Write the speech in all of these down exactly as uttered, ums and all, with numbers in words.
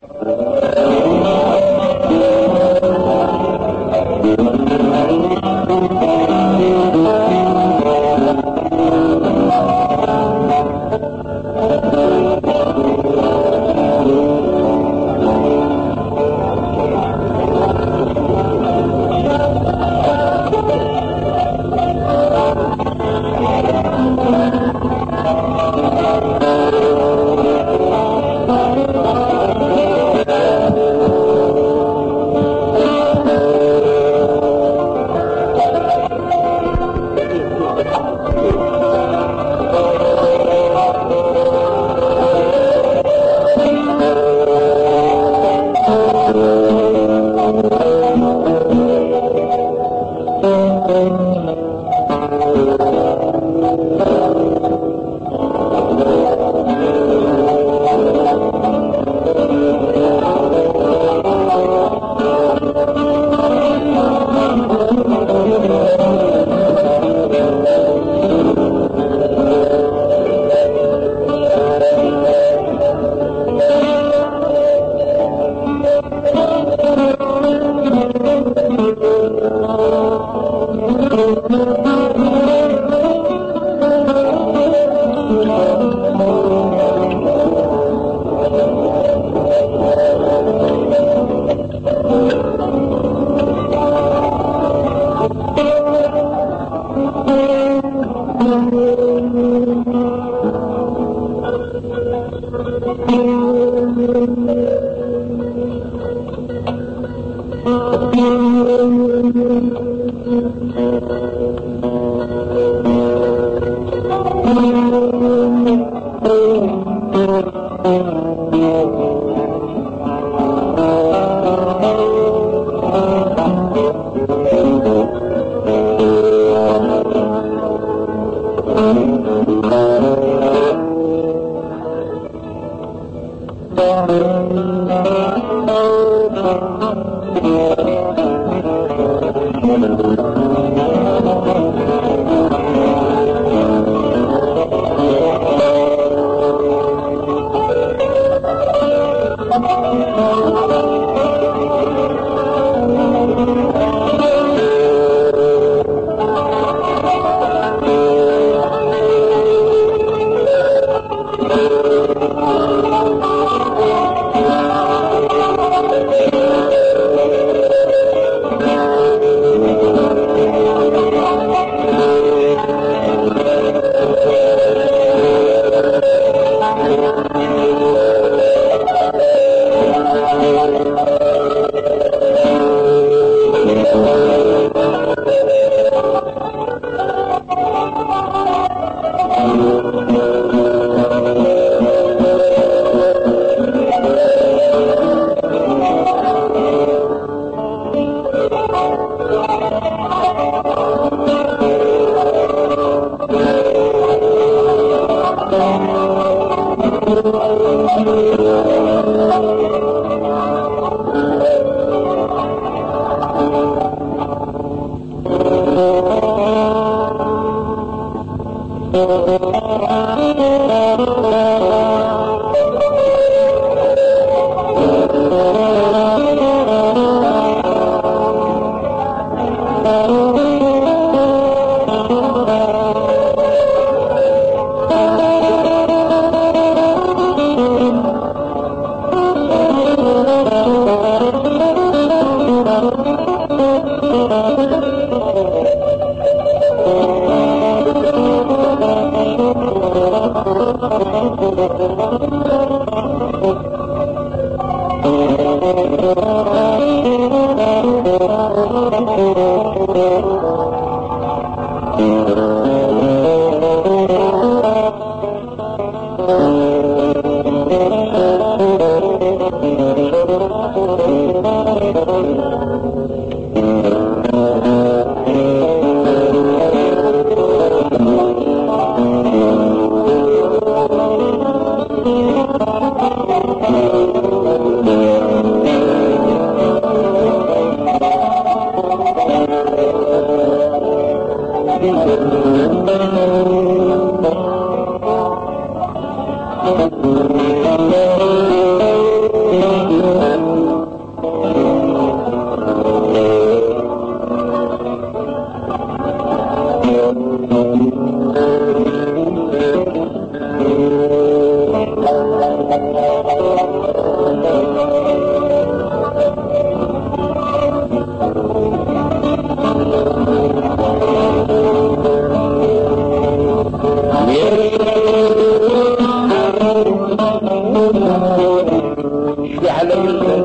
Oh,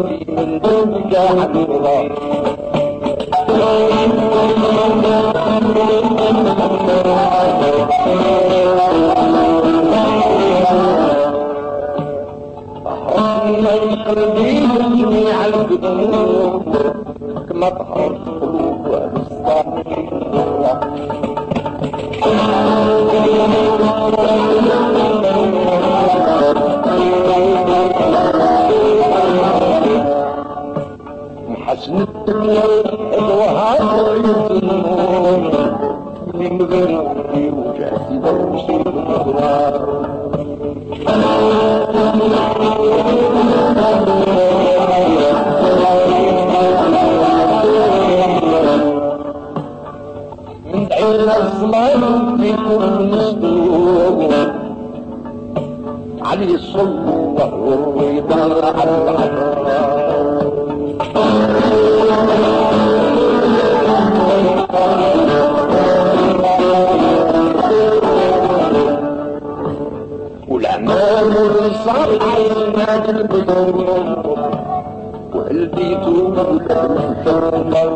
قلبي من دونك يا حبيب الله. أحرمنا الخردين جميع القلوب كما تحرم القلوب والصالحين حسن الدنيا وهذا يظنون من غير ربي وجهتي برشيد الأغرار من عين الزمان في كل مسلوب عليه الصلب والرضا عالعرار. والعمار والصالح ينادي البدور وقلبي توب ولم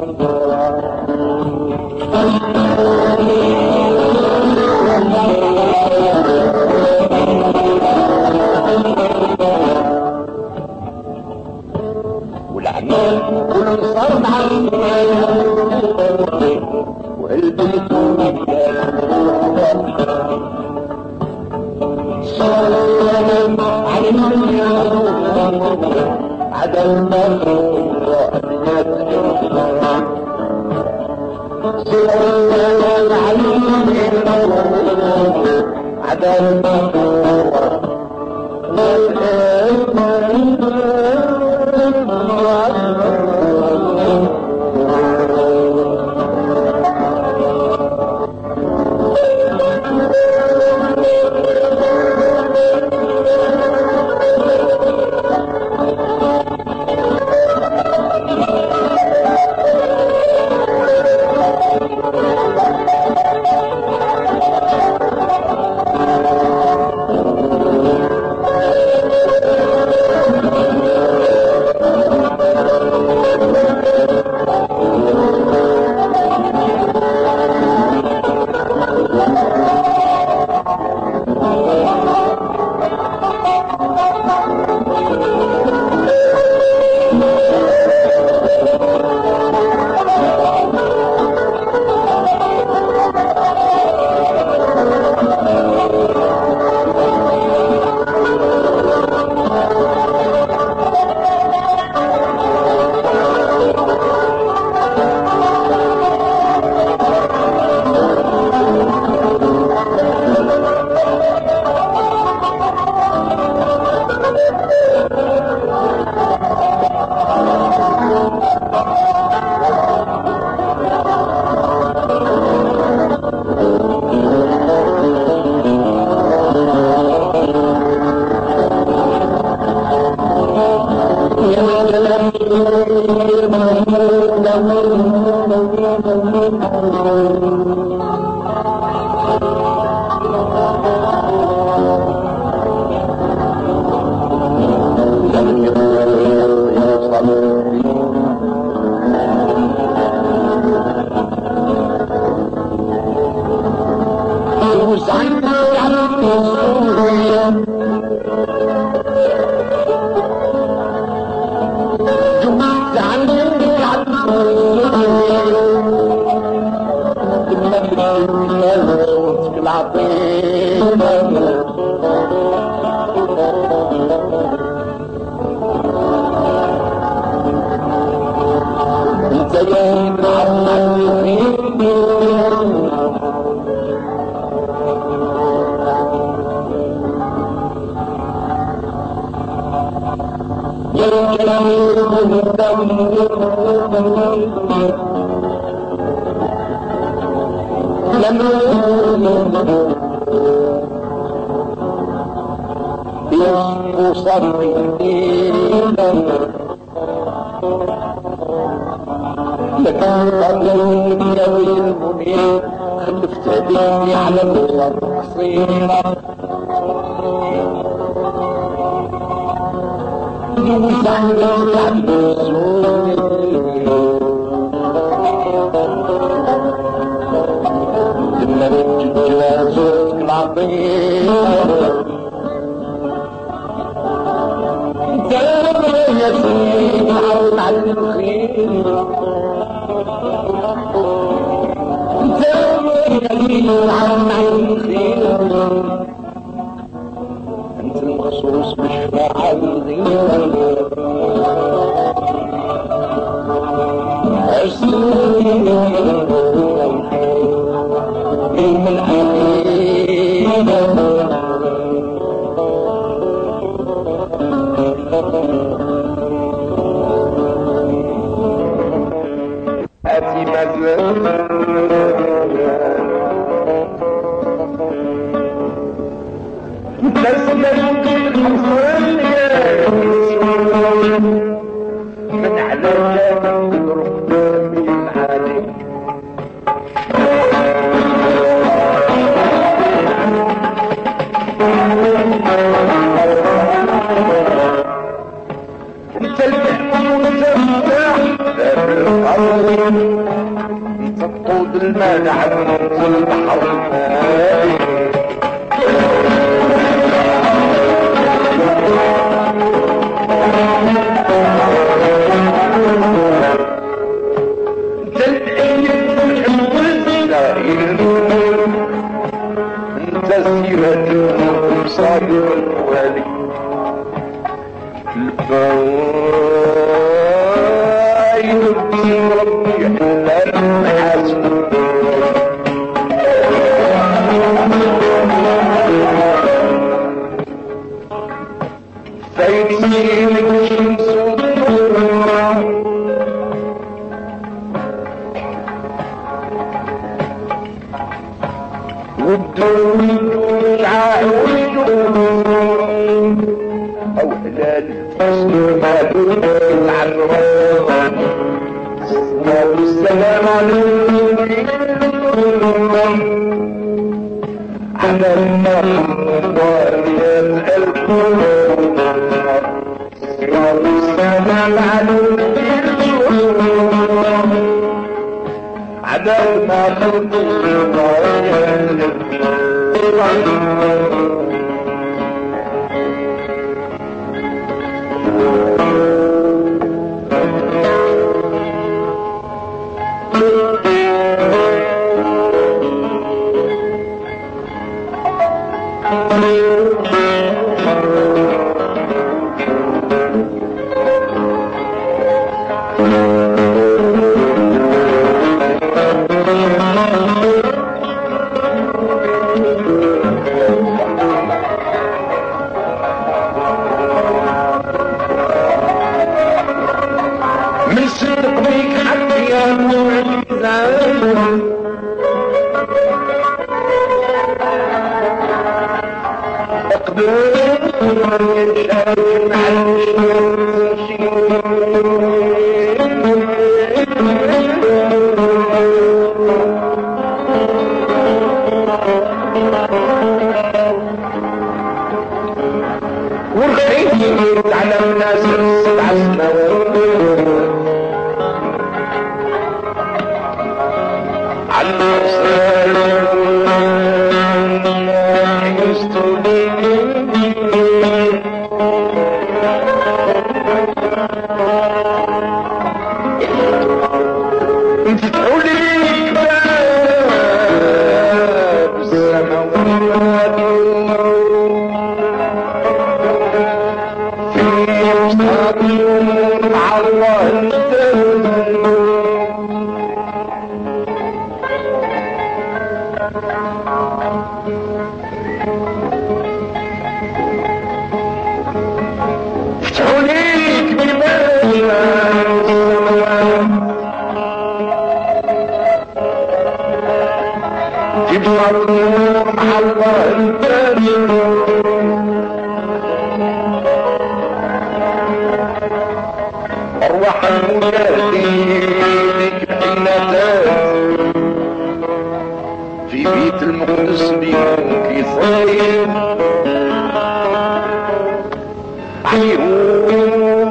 حيو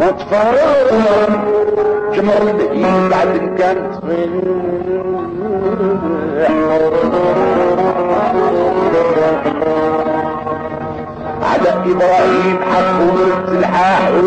وتفرقهم كما قلت ايه بعد الكنز عدا ابراهيم حقه بالسلحاء لا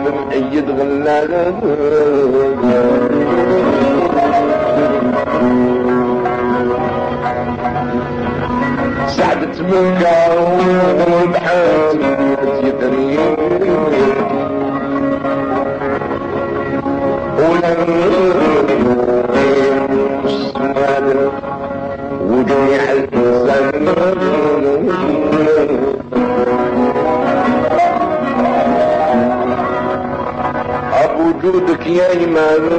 من اي غلال سعدت من قارون بحياتي يدري ولم يسمد وجميع الزمن وجودك يا إيمان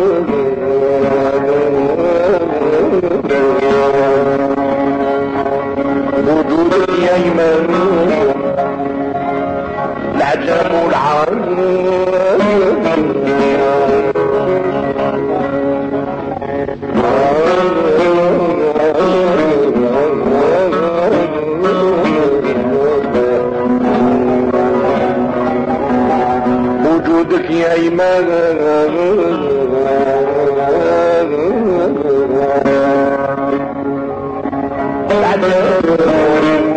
وجودك يا إيمان العجب والعار وجودك يا إيمان Thank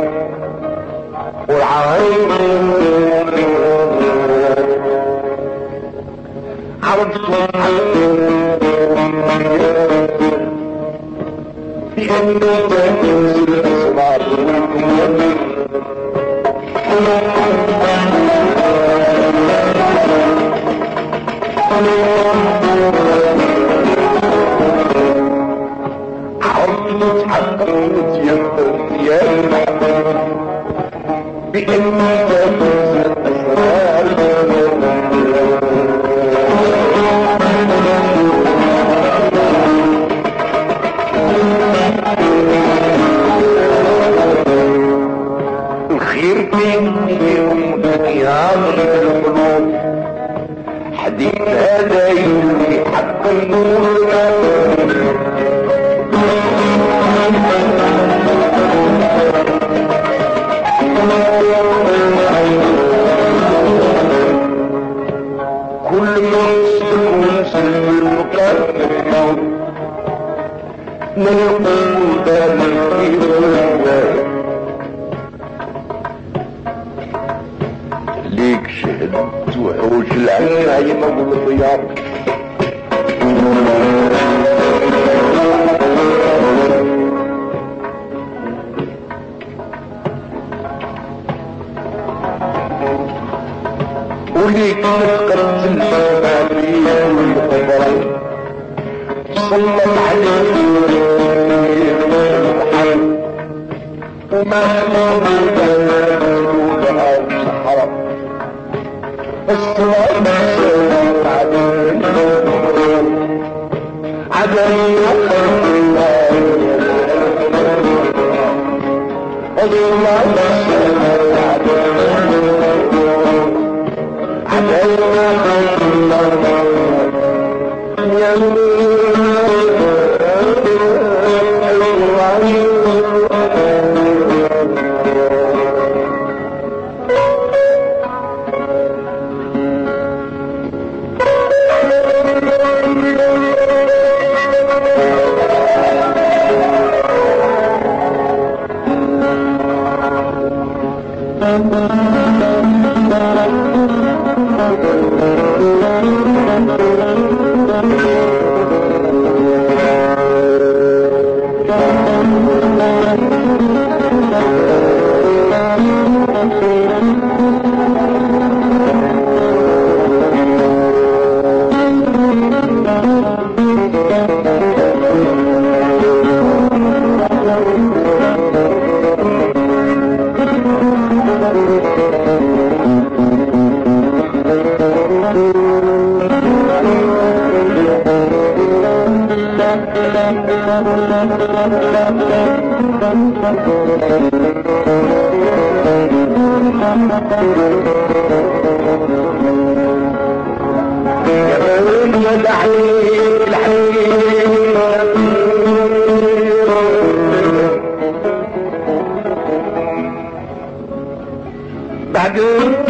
you.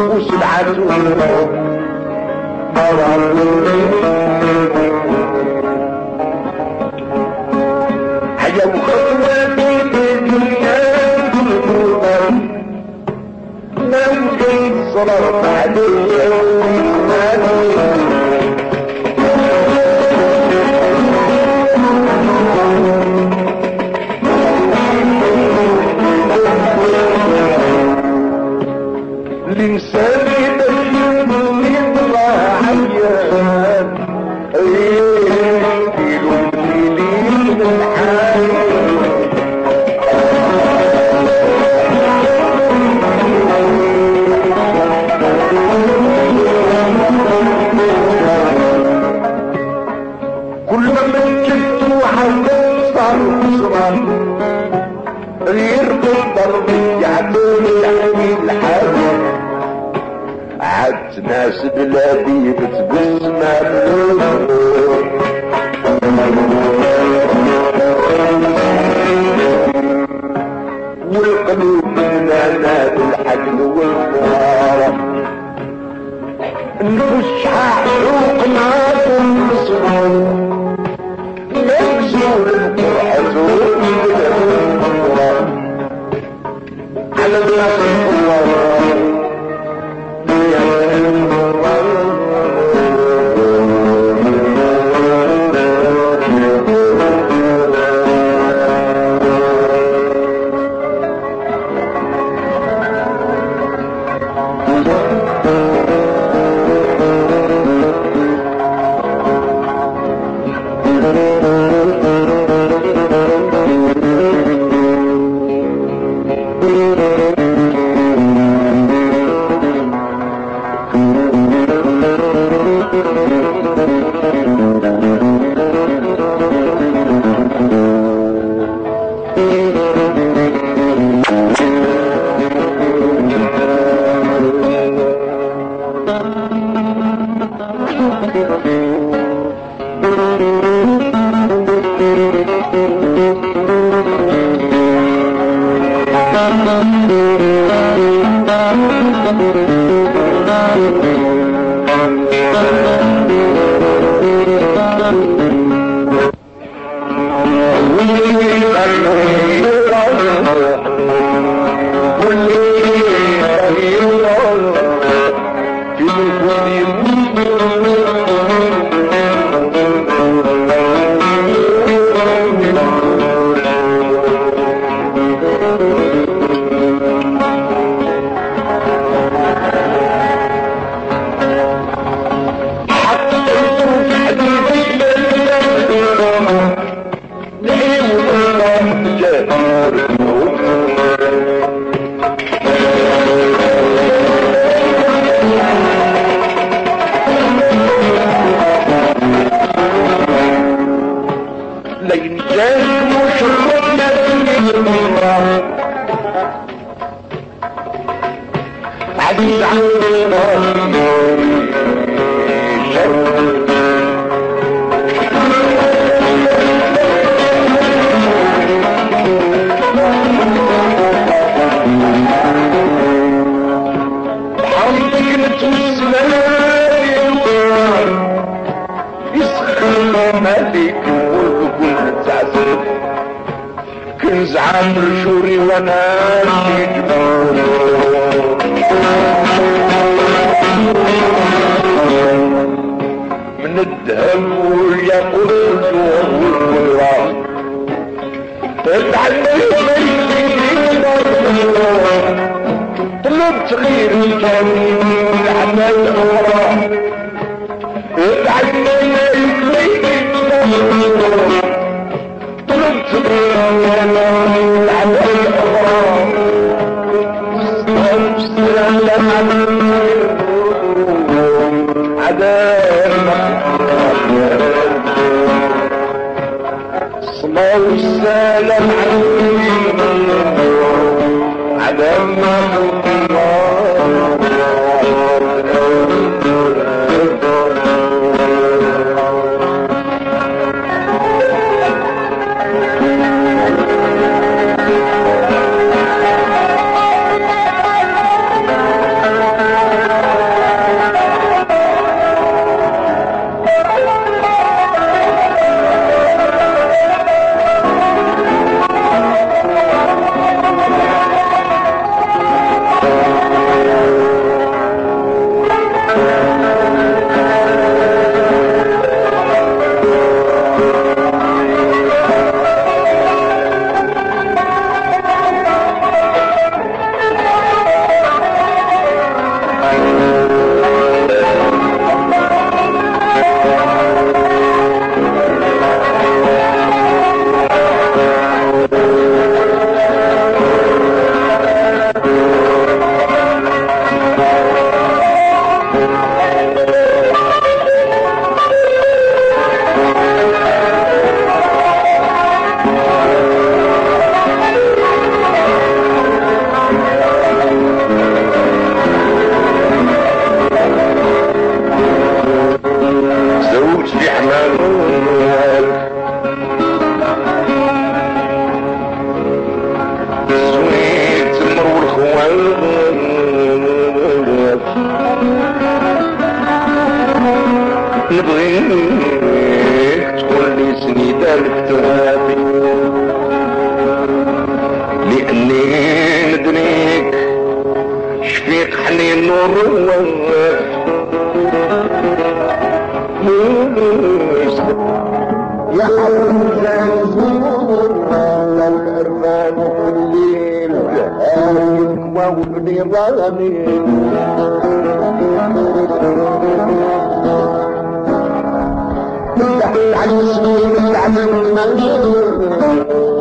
مش بعتوه هيا وخواتي بالدنيا بالقوة نوزي صلات عليا ومالي الإنسان يبين ويطلع عيان يلوم ليل الحال كل ما مكنت وحدي صار مصرع يرضي ضربي يعدوني عيني الحال عدت ناس بلادي بتبز مالون والقلوب من انا بالحجل والمغارة نخش حقوقنا بالمصرون مجزور القرحزون على بلاس الله بغيك تقول لي سنيدة لفترابي، لأني ندنيك شفيق حنين ورواف يا حمزة على الأرمان والليل وآيكوا وابني ظالمين العزيز العزيز المنجد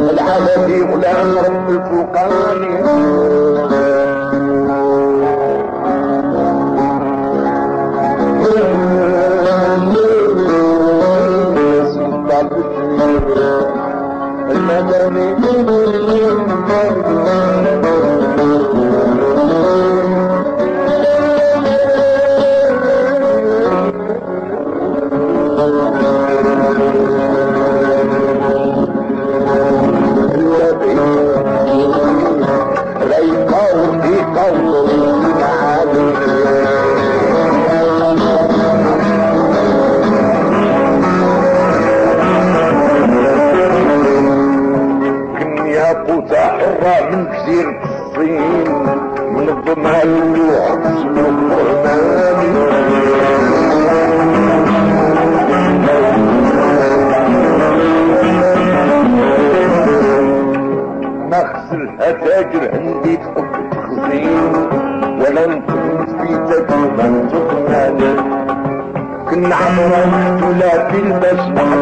العبدي غلام رب الفقان من كثير الصين من الضمها اللوح من الرحمن ما خسرها تاجر عندي تحب تخزين ولا نكون في تجربة تقنان كنا عمرا محتولا في المسمع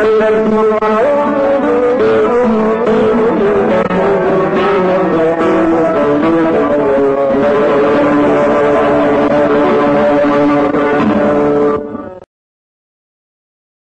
يا الله